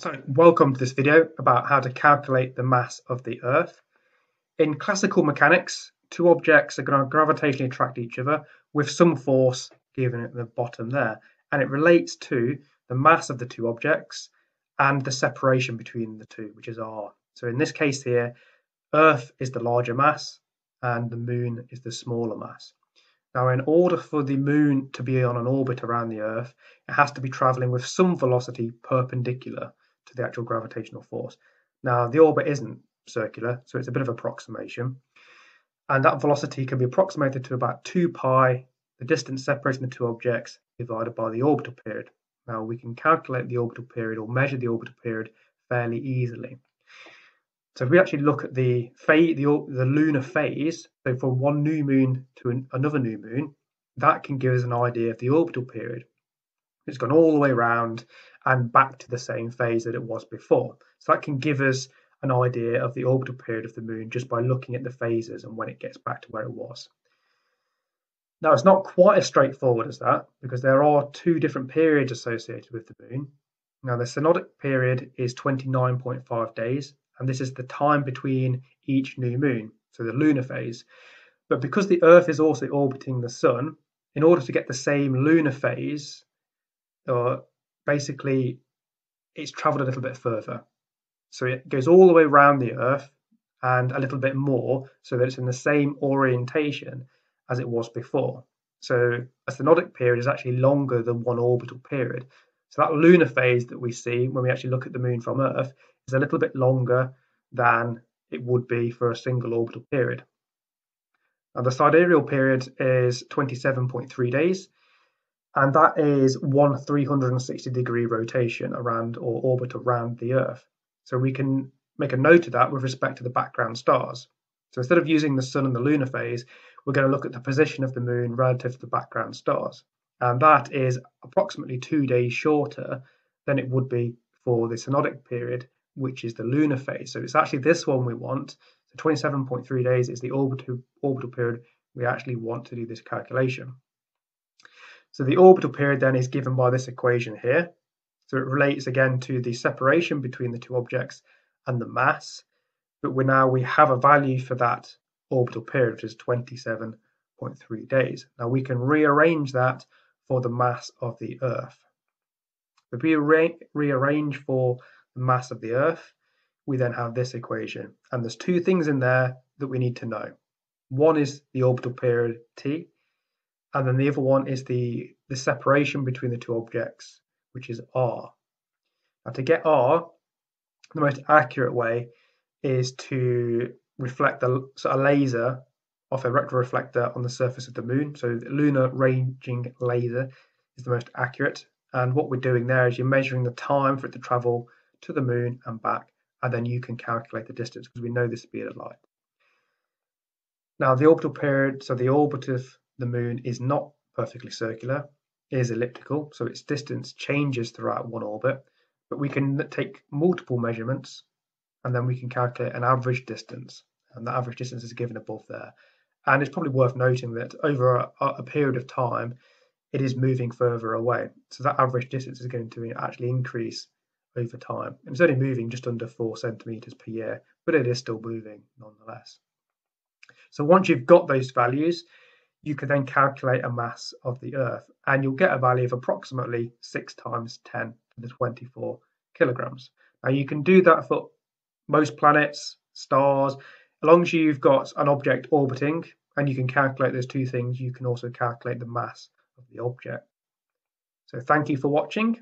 So, welcome to this video about how to calculate the mass of the Earth. In classical mechanics, two objects are going to gravitationally attract each other with some force given at the bottom there, and it relates to the mass of the two objects and the separation between the two, which is r. So in this case here, Earth is the larger mass and the Moon is the smaller mass. Now, in order for the Moon to be on an orbit around the Earth, it has to be travelling with some velocity perpendicular to the actual gravitational force. Now, the orbit isn't circular, so it's a bit of approximation, and that velocity can be approximated to about 2 pi, the distance separating the two objects, divided by the orbital period. Now, we can calculate the orbital period or measure the orbital period fairly easily. So if we actually look at the lunar phase, so from one new moon to another new moon, that can give us an idea of the orbital period. It's gone all the way around and back to the same phase that it was before. So that can give us an idea of the orbital period of the moon just by looking at the phases and when it gets back to where it was. Now, it's not quite as straightforward as that, because there are two different periods associated with the moon. Now, the synodic period is 29.5 days. And this is the time between each new moon, so the lunar phase. But because the Earth is also orbiting the Sun, in order to get the same lunar phase, basically it's travelled a little bit further. So it goes all the way around the Earth and a little bit more, so that it's in the same orientation as it was before. So a synodic period is actually longer than one orbital period. So that lunar phase that we see when we actually look at the moon from Earth is a little bit longer than it would be for a single orbital period. Now, the sidereal period is 27.3 days, and that is 1 360-degree rotation around or orbit around the Earth. So we can make a note of that with respect to the background stars. So instead of using the Sun and the lunar phase, we're going to look at the position of the moon relative to the background stars. And that is approximately 2 days shorter than it would be for the synodic period, which is the lunar phase. So it's actually this one we want. So 27.3 days is the orbital period we actually want to do this calculation. So the orbital period then is given by this equation here. So it relates again to the separation between the two objects and the mass. But we have a value for that orbital period, which is 27.3 days. Now, we can rearrange that for the mass of the Earth. If we rearrange for the mass of the Earth, we then have this equation. And there's two things in there that we need to know. One is the orbital period t, and then the other one is the separation between the two objects, which is r. Now, to get r, the most accurate way is to reflect a laser off a retroreflector on the surface of the moon. So the lunar ranging laser is the most accurate. And what we're doing there is you're measuring the time for it to travel to the moon and back, and then you can calculate the distance because we know the speed of light. Now, the orbital period, so the orbit of the moon is not perfectly circular, it is elliptical, so its distance changes throughout one orbit, but we can take multiple measurements and then we can calculate an average distance, and the average distance is given above there. And it's probably worth noting that over a period of time, it is moving further away. So that average distance is going to actually increase over time. And it's only moving just under 4 centimetres per year, but it is still moving nonetheless. So once you've got those values, you can then calculate a mass of the Earth, and you'll get a value of approximately 6 × 10⁻²⁴ kilograms. Now, you can do that for most planets, stars. As long as you've got an object orbiting and you can calculate those two things, you can also calculate the mass of the object. So thank you for watching.